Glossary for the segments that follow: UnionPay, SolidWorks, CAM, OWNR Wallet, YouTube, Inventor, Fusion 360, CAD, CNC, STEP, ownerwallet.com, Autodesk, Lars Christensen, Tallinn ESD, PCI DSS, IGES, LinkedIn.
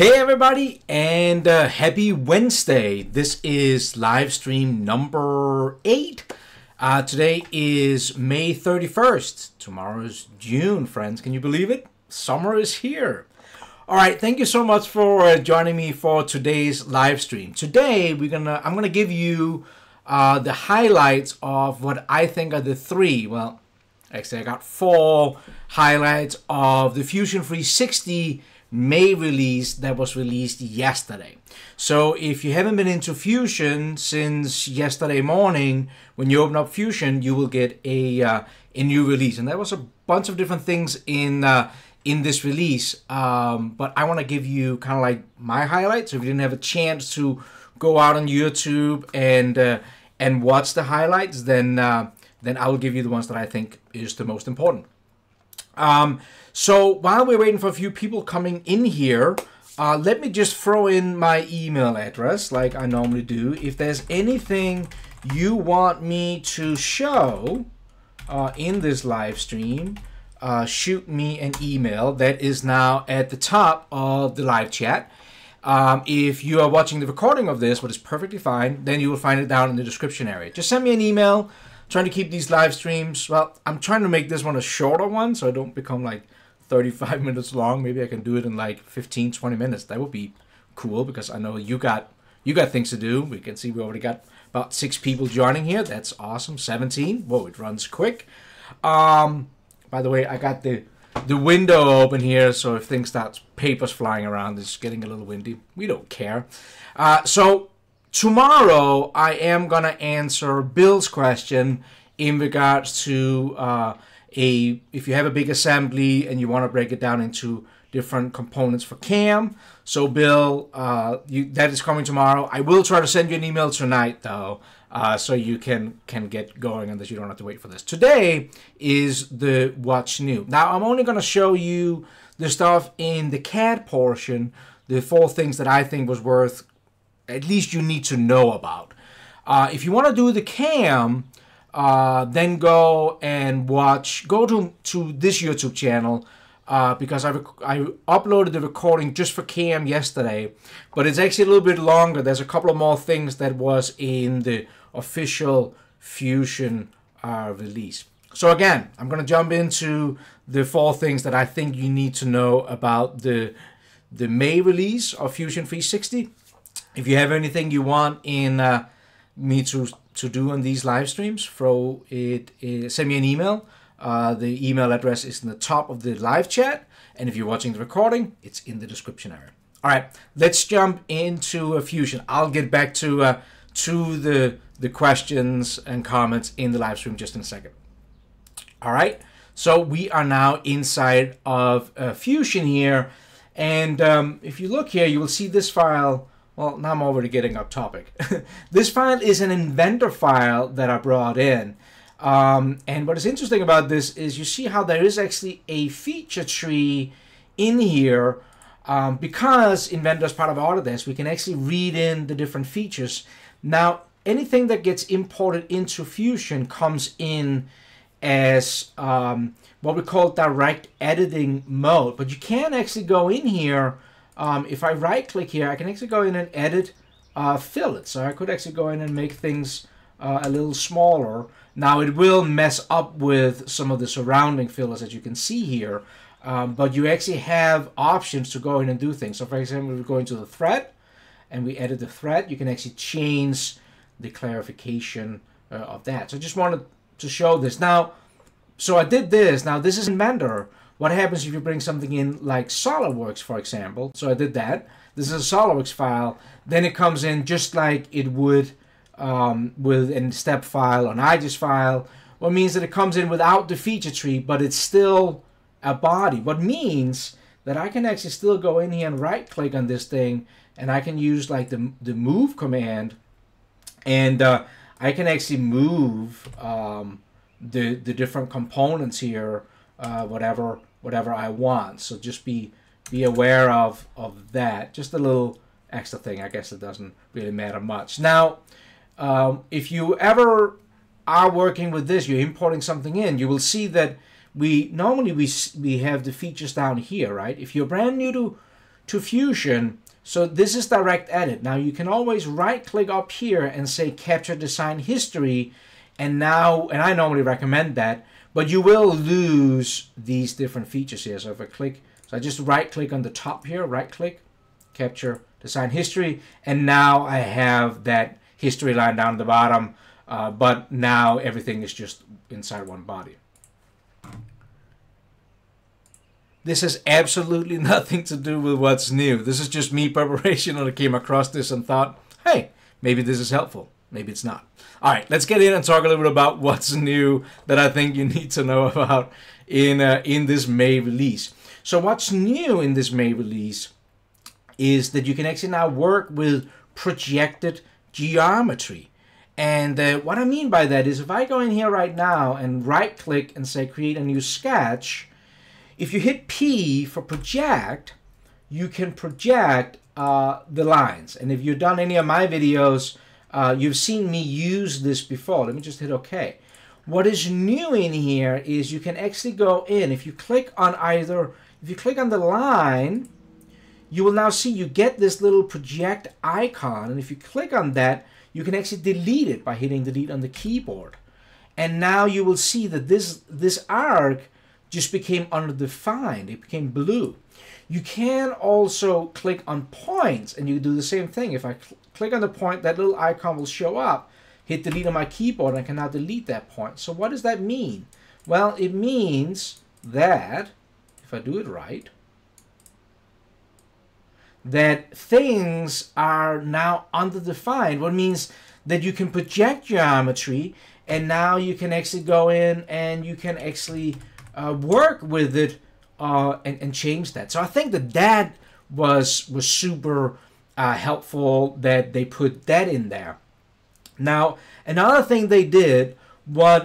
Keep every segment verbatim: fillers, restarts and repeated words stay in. Hey everybody, and uh, happy Wednesday. This is live stream number eight. Uh, today is May thirty-first. Tomorrow's June, friends. Can you believe it? Summer is here. All right, thank you so much for uh, joining me for today's live stream. Today, we're gonna I'm gonna give you uh, the highlights of what I think are the three, well, actually I got four highlights of the Fusion three sixty May release that was released yesterday. So if you haven't been into Fusion since yesterday morning, when you open up Fusion, you will get a uh, a new release, and there was a bunch of different things in uh, in this release. Um, but I want to give you kind of like my highlights. So if you didn't have a chance to go out on YouTube and uh, and watch the highlights, then uh, then I will give you the ones that I think is the most important. Um, so while we're waiting for a few people coming in here, uh, let me just throw in my email address like I normally do. If there's anything you want me to show uh, in this live stream, uh, shoot me an email that is now at the top of the live chat. Um, if you are watching the recording of this, which is perfectly fine, then you will find it down in the description area. Just send me an email. Trying to keep these live streams, well, I'm trying to make this one a shorter one so I don't become like thirty-five minutes long. Maybe I can do it in like fifteen, twenty minutes. That would be cool because I know you got you got things to do. We can see we already got about six people joining here. That's awesome. seventeen. Whoa, it runs quick. Um, by the way, I got the the window open here, so if things start papers flying around, it's getting a little windy. We don't care. Uh, so. Tomorrow, I am going to answer Bill's question in regards to uh, a if you have a big assembly and you want to break it down into different components for CAM. So, Bill, uh, you, that is coming tomorrow. I will try to send you an email tonight, though, uh, so you can, can get going on this. You don't have to wait for this. Today is the What's New. Now, I'm only going to show you the stuff in the C A D portion, the four things that I think was worth at least you need to know about. Uh, if you want to do the CAM, uh, then go and watch, go to, to this YouTube channel, uh, because I, I uploaded the recording just for CAM yesterday, but it's actually a little bit longer. There's a couple of more things that was in the official Fusion uh, release. So again, I'm going to jump into the four things that I think you need to know about the, the May release of Fusion three sixty. If you have anything you want in uh, me to to do on these live streams, throw it. Uh, send me an email. Uh, the email address is in the top of the live chat, and if you're watching the recording, it's in the description area. All right, let's jump into uh, Fusion. I'll get back to uh, to the the questions and comments in the live stream just in a second. All right, so we are now inside of uh, Fusion here, and um, if you look here, you will see this file. Well, now I'm already getting off topic. This file is an Inventor file that I brought in. Um, and what is interesting about this is you see how there is actually a feature tree in here. Um, because Inventor is part of Autodesk, we can actually read in the different features. Now, anything that gets imported into Fusion comes in as um, what we call direct editing mode. But you can actually go in here. Um, if I right-click here, I can actually go in and edit uh, fillet. So I could actually go in and make things uh, a little smaller. Now, it will mess up with some of the surrounding fillets, as you can see here. Um, but you actually have options to go in and do things. So, for example, we go into the thread, and we edit the thread. You can actually change the clarification uh, of that. So I just wanted to show this. Now, so I did this. Now, this is Inventor. What happens if you bring something in like SolidWorks, for example? So I did that. This is a SolidWorks file. Then it comes in just like it would um, with a STEP file or an I G E S file. What means that it comes in without the feature tree, but it's still a body. What means that I can actually still go in here and right-click on this thing, and I can use like the, the move command, and uh, I can actually move um, the, the different components here, uh, whatever. whatever I want. So just be be aware of, of that. Just a little extra thing. I guess it doesn't really matter much. Now, um, if you ever are working with this, you're importing something in, you will see that we normally we, we have the features down here, right? If you're brand new to, to Fusion. So this is direct edit. Now you can always right click up here and say capture design history. And now, and I normally recommend that, but you will lose these different features here. So if I click, so I just right click on the top here, right click, capture design history. And now I have that history line down the bottom, uh, but now everything is just inside one body. This has absolutely nothing to do with what's new. This is just me preparation, and I came across this and thought, hey, maybe this is helpful. Maybe it's not. All right, let's get in and talk a little bit about what's new that I think you need to know about in, uh, in this May release. So what's new in this May release is that you can actually now work with projected geometry. And uh, what I mean by that is if I go in here right now and right-click and say create a new sketch, if you hit P for project, you can project uh, the lines. And if you've done any of my videos, uh, you've seen me use this before. Let me just hit OK. What is new in here is you can actually go in. If you click on either, if you click on the line, you will now see you get this little project icon. And if you click on that, you can actually delete it by hitting delete on the keyboard. And now you will see that this, this arc just became underdefined. It became blue. You can also click on points and you do the same thing. If I cl click on the point, that little icon will show up. Hit delete on my keyboard and I can now delete that point. So what does that mean? Well, it means that, if I do it right, that things are now underdefined. What means that you can project geometry and now you can actually go in and you can actually Uh, work with it uh, and, and change that. So I think that that was was super uh, helpful that they put that in there. Now another thing they did, what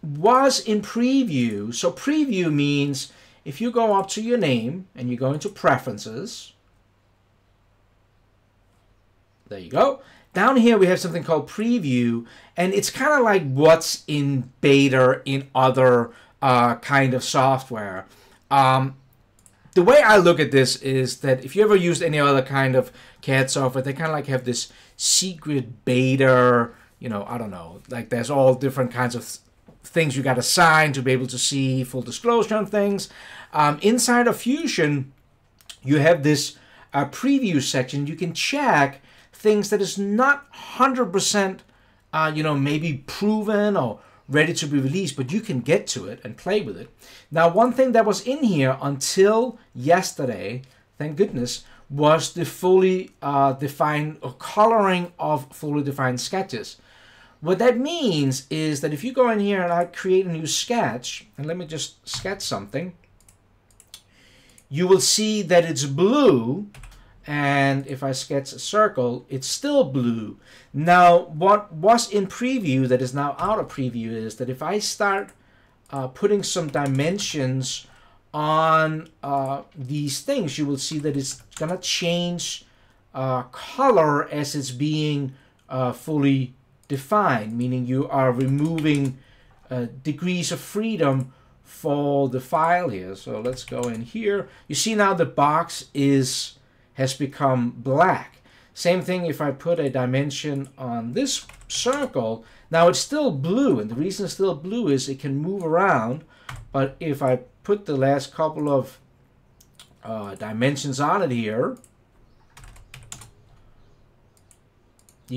was in preview, so preview means if you go up to your name and you go into preferences, there you go. Down here we have something called preview, and it's kind of like what's in beta in other Uh, kind of software. Um, the way I look at this is that if you ever used any other kind of C A D software, they kind of like have this secret beta, you know, I don't know, like there's all different kinds of th things you got to sign to be able to see full disclosure on things. Um, inside of Fusion, you have this uh, preview section. You can check things that is not one hundred percent, uh, you know, maybe proven or ready to be released, but you can get to it and play with it. Now, one thing that was in here until yesterday, thank goodness, was the fully uh, defined or coloring of fully defined sketches. What that means is that if you go in here and I create a new sketch, and let me just sketch something, you will see that it's blue. And if I sketch a circle, it's still blue. Now, what was in preview that is now out of preview is that if I start uh, putting some dimensions on uh, these things, you will see that it's going to change uh, color as it's being uh, fully defined, meaning you are removing uh, degrees of freedom for the file here. So let's go in here. You see now the box is has become black. Same thing if I put a dimension on this circle. Now it's still blue, and the reason it's still blue is it can move around, but if I put the last couple of uh, dimensions on it here,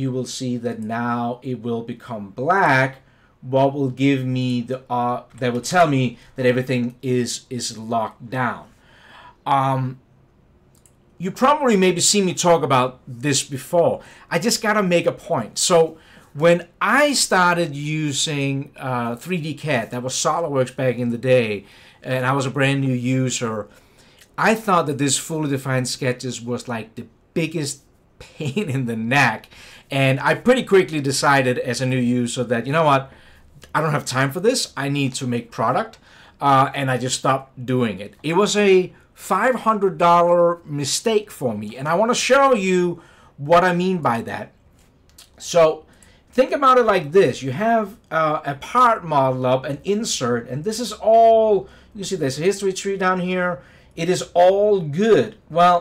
you will see that now it will become black, what will give me the, uh, that will tell me that everything is, is locked down. Um, You probably maybe seen me talk about this before. I just got to make a point. So when I started using uh, three D C A D, that was SolidWorks back in the day, and I was a brand new user, I thought that this fully defined sketches was like the biggest pain in the neck. And I pretty quickly decided as a new user that, you know what, I don't have time for this. I need to make product. Uh, and I just stopped doing it. It was a five hundred dollar mistake for me, and I want to show you what I mean by that. So think about it like this. You have uh, a part model up, an insert, and this is all, you see there's a history tree down here. It is all good. Well,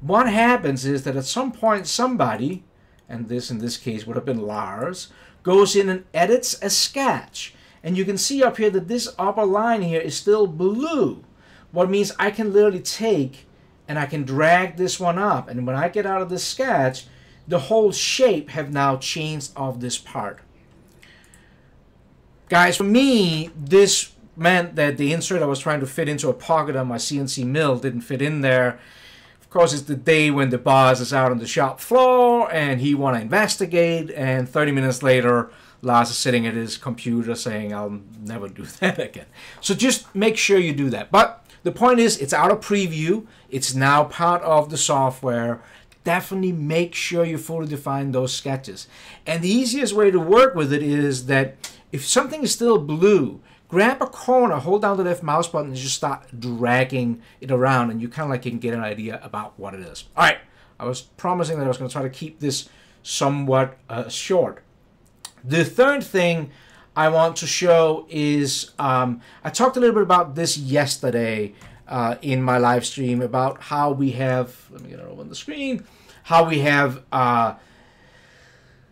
what happens is that at some point somebody, and this in this case would have been Lars, goes in and edits a sketch. And you can see up here that this upper line here is still blue. What means I can literally take and I can drag this one up. And when I get out of this sketch, the whole shape have now changed of this part. Guys, for me, this meant that the insert I was trying to fit into a pocket on my C N C mill didn't fit in there. Of course, it's the day when the boss is out on the shop floor and he want to investigate, and thirty minutes later, Lars is sitting at his computer saying, I'll never do that again. So just make sure you do that. But the point is, it's out of preview. It's now part of the software. Definitely make sure you fully define those sketches. And the easiest way to work with it is that if something is still blue, grab a corner, hold down the left mouse button, and just start dragging it around. And you kind of like can get an idea about what it is. All right, I was promising that I was going to try to keep this somewhat uh, short. The third thing I want to show is, um, I talked a little bit about this yesterday uh, in my live stream about how we have, let me get it over on the screen, how we have uh,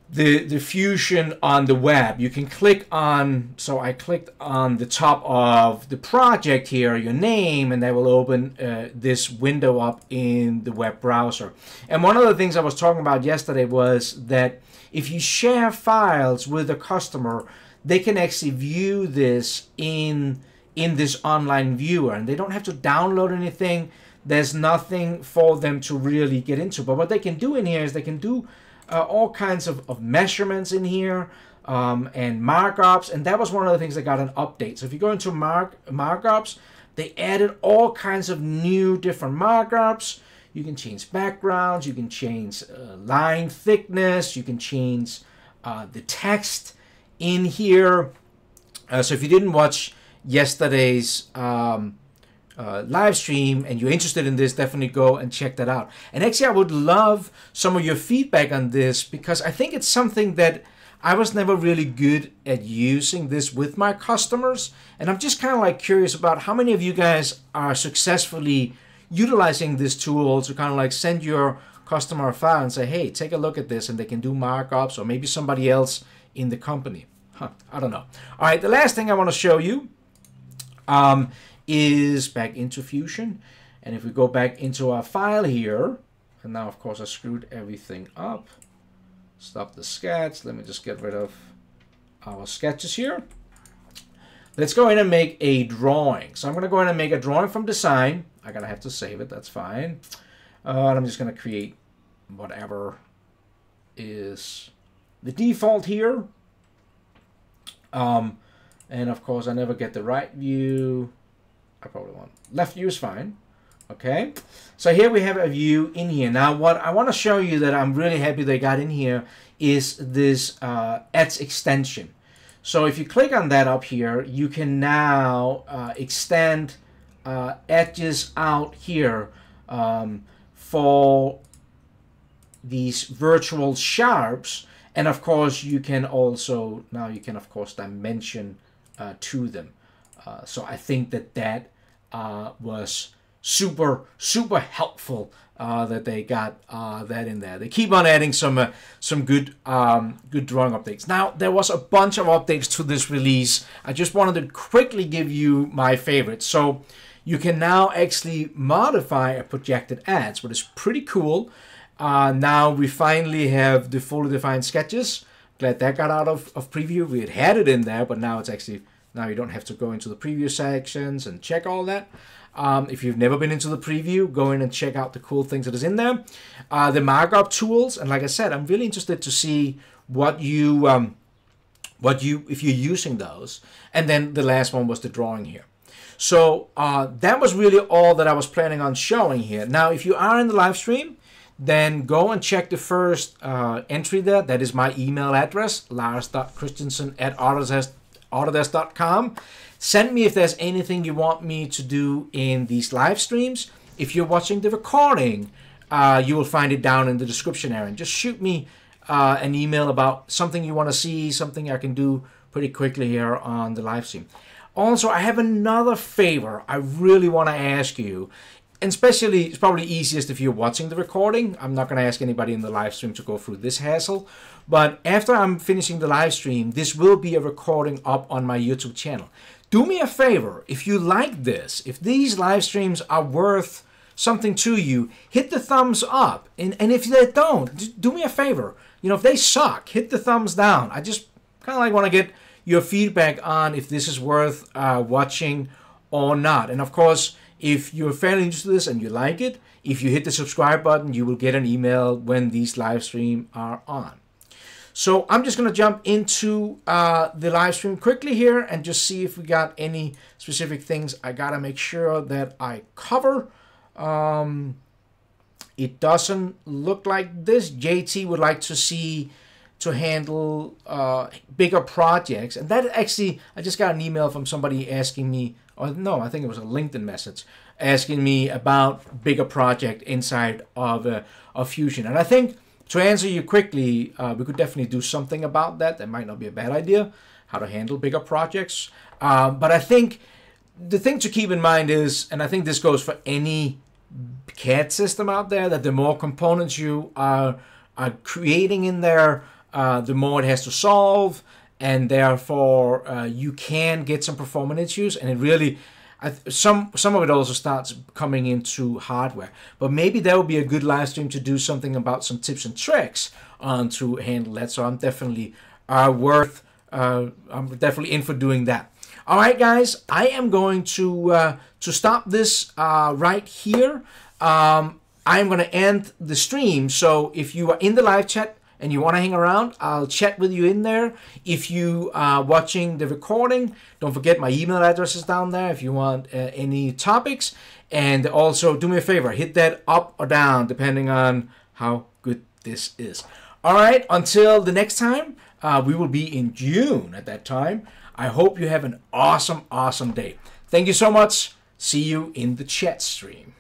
the, the Fusion on the web. You can click on, so I clicked on the top of the project here, your name, and that will open uh, this window up in the web browser. And one of the things I was talking about yesterday was that if you share files with a customer, they can actually view this in, in this online viewer, and they don't have to download anything. There's nothing for them to really get into. But what they can do in here is they can do uh, all kinds of, of measurements in here um, and markups. And that was one of the things that got an update. So if you go into mark, markups, they added all kinds of new different markups. You can change backgrounds, you can change uh, line thickness, you can change uh, the text in here. Uh, so if you didn't watch yesterday's um, uh, live stream and you're interested in this, definitely go and check that out. And actually, I would love some of your feedback on this, because I think it's something that I was never really good at using this with my customers. And I'm just kind of like curious about how many of you guys are successfully utilizing this tool to kind of like send your customer a file and say, hey, take a look at this, and they can do markups, or maybe somebody else in the company. Huh, I don't know. All right, the last thing I want to show you um, is back into Fusion. And if we go back into our file here, and now, of course, I screwed everything up. Stop the sketch. Let me just get rid of our sketches here. Let's go in and make a drawing. So I'm going to go in and make a drawing from design. I'm going to have to save it. That's fine. Uh, and I'm just going to create whatever is the default here. Um, and of course, I never get the right view. I probably want left view is fine. Okay. So here we have a view in here. Now, what I want to show you that I'm really happy they got in here is this uh, edge extension. So if you click on that up here, you can now uh, extend uh, edges out here um, for these virtual sharps. And of course, you can also, now you can of course dimension uh, to them. Uh, so I think that that uh, was super, super helpful uh, that they got uh, that in there. They keep on adding some uh, some good um, good drawing updates. Now, there was a bunch of updates to this release. I just wanted to quickly give you my favorites. So you can now actually modify a projected edge, which is pretty cool. Uh, now we finally have the fully defined sketches. Glad that got out of, of preview. We had had it in there, but now it's actually, now you don't have to go into the preview sections and check all that. Um, if you've never been into the preview, go in and check out the cool things that is in there. Uh, the markup tools, and like I said, I'm really interested to see what you, um, what you, if you're using those. And then the last one was the drawing here. So uh, that was really all that I was planning on showing here. Now, if you are in the live stream, then go and check the first uh, entry there. That is my email address, lars dot christensen at autodesk dot com. Send me if there's anything you want me to do in these live streams. If you're watching the recording, uh, you will find it down in the description area. And just shoot me uh, an email about something you want to see, something I can do pretty quickly here on the live stream. Also, I have another favor I really want to ask you. And especially, it's probably easiest if you're watching the recording. I'm not going to ask anybody in the live stream to go through this hassle. But after I'm finishing the live stream, this will be a recording up on my YouTube channel. Do me a favor, if you like this, if these live streams are worth something to you, hit the thumbs up. And, and if they don't, do me a favor. You know, if they suck, hit the thumbs down. I just kind of like want to get your feedback on if this is worth uh, watching or not. And of course, if you're fairly interested in this and you like it, if you hit the subscribe button, you will get an email when these live streams are on. So I'm just going to jump into uh, the live stream quickly here and just see if we got any specific things I got to make sure that I cover. Um, it doesn't look like this. J T would like to see to handle uh, bigger projects. And that actually, I just got an email from somebody asking me, or no, I think it was a LinkedIn message, asking me about bigger project inside of, uh, of Fusion. And I think to answer you quickly, uh, we could definitely do something about that. That might not be a bad idea, how to handle bigger projects. Uh, but I think the thing to keep in mind is, and I think this goes for any C A D system out there, that the more components you are, are creating in there, uh, the more it has to solve. And therefore, uh, you can get some performance issues, and it really, I th some some of it also starts coming into hardware. But maybe that would be a good live stream to do something about some tips and tricks on to handle that. So I'm definitely uh, worth, uh, I'm definitely in for doing that. All right, guys, I am going to uh, to stop this uh, right here. Um, I am going to end the stream. So if you are in the live chat and you want to hang around, I'll chat with you in there. If you are watching the recording, don't forget my email address is down there if you want uh, any topics. And also, do me a favor, hit that up or down, depending on how good this is. All right, until the next time, uh, we will be in June at that time. I hope you have an awesome, awesome day. Thank you so much. See you in the chat stream.